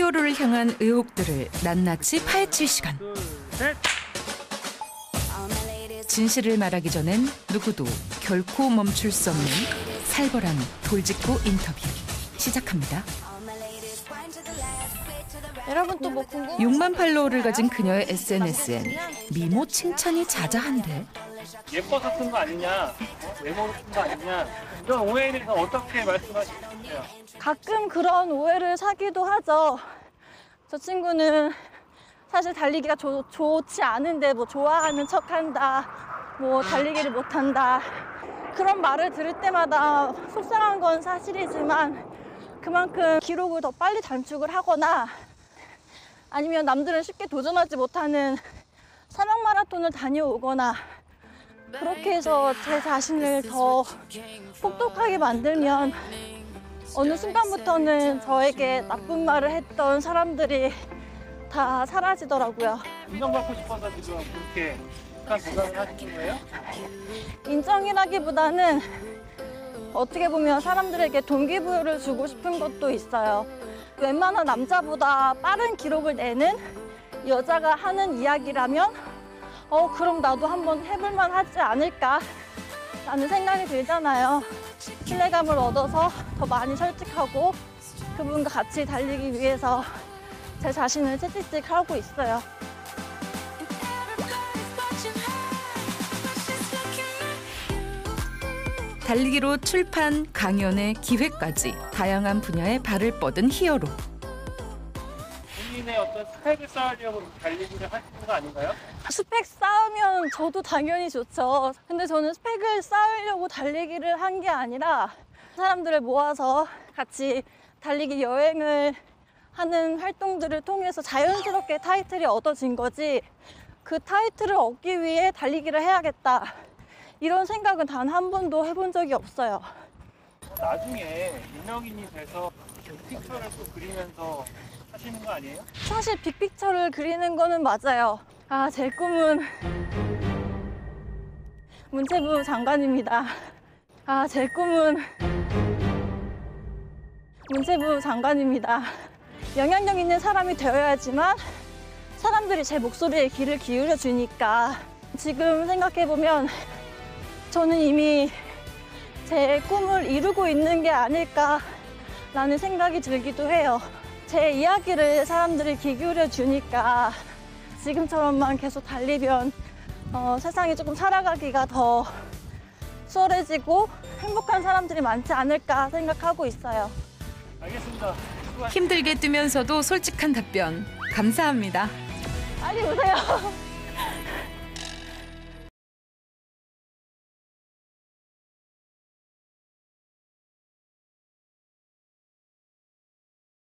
히어로를 향한 의혹들을 낱낱이 파헤칠 시간. 진실을 말하기 전엔 누구도 결코 멈출 수 없는 살벌한 돌직구 인터뷰 시작합니다. 여러분 또 뭐 궁금한 6만 팔로워를 가진 그녀의 SNS엔 미모 칭찬이 자자한데. 예뻐서 쓴 거 아니냐, 외모로 쓴 거 아니냐, 이런 오해에 대해서 어떻게 말씀하시는데요? 가끔 그런 오해를 사기도 하죠. 저 친구는 사실 달리기가 좋지 않은데 뭐 좋아하는 척한다, 뭐 달리기를 못한다, 그런 말을 들을 때마다 속상한 건 사실이지만 그만큼 기록을 더 빨리 단축을 하거나 아니면 남들은 쉽게 도전하지 못하는 사막 마라톤을 다녀오거나 그렇게 해서 제 자신을 더 혹독하게 만들면 어느 순간부터는 저에게 나쁜 말을 했던 사람들이 다 사라지더라고요. 인정받고 싶어서 지금 그렇게 고생을 하시는 거예요? 인정이라기보다는 어떻게 보면 사람들에게 동기부여를 주고 싶은 것도 있어요. 웬만한 남자보다 빠른 기록을 내는 여자가 하는 이야기라면 그럼 나도 한번 해볼만 하지 않을까 라는 생각이 들잖아요. 신뢰감을 얻어서 더 많이 설득하고 그분과 같이 달리기 위해서 제 자신을 채찍질하고 있어요. 달리기로 출판, 강연의 기획까지 다양한 분야에 발을 뻗은 히어로. 본인의 어떤 스펙을 쌓으려고 달리기를 하시는 거 아닌가요? 스펙 쌓으면 저도 당연히 좋죠. 근데 저는 스펙을 쌓으려고 달리기를 한 게 아니라 사람들을 모아서 같이 달리기 여행을 하는 활동들을 통해서 자연스럽게 타이틀이 얻어진 거지, 그 타이틀을 얻기 위해 달리기를 해야겠다, 이런 생각은 단 한 번도 해본 적이 없어요. 나중에 유명인이 돼서 빅픽처를 또 그리면서 하시는 거 아니에요? 사실 빅픽처를 그리는 거는 맞아요. 제 꿈은 문체부 장관입니다. 제 꿈은 문체부 장관입니다. 영향력 있는 사람이 되어야지만 사람들이 제 목소리에 귀를 기울여 주니까, 지금 생각해보면 저는 이미 제 꿈을 이루고 있는 게 아닐까라는 생각이 들기도 해요. 제 이야기를 사람들이 귀 기울여 주니까 지금처럼만 계속 달리면 세상이 조금 살아가기가 더 수월해지고 행복한 사람들이 많지 않을까 생각하고 있어요. 알겠습니다. 힘들게 뛰면서도 솔직한 답변 감사합니다. 빨리 오세요.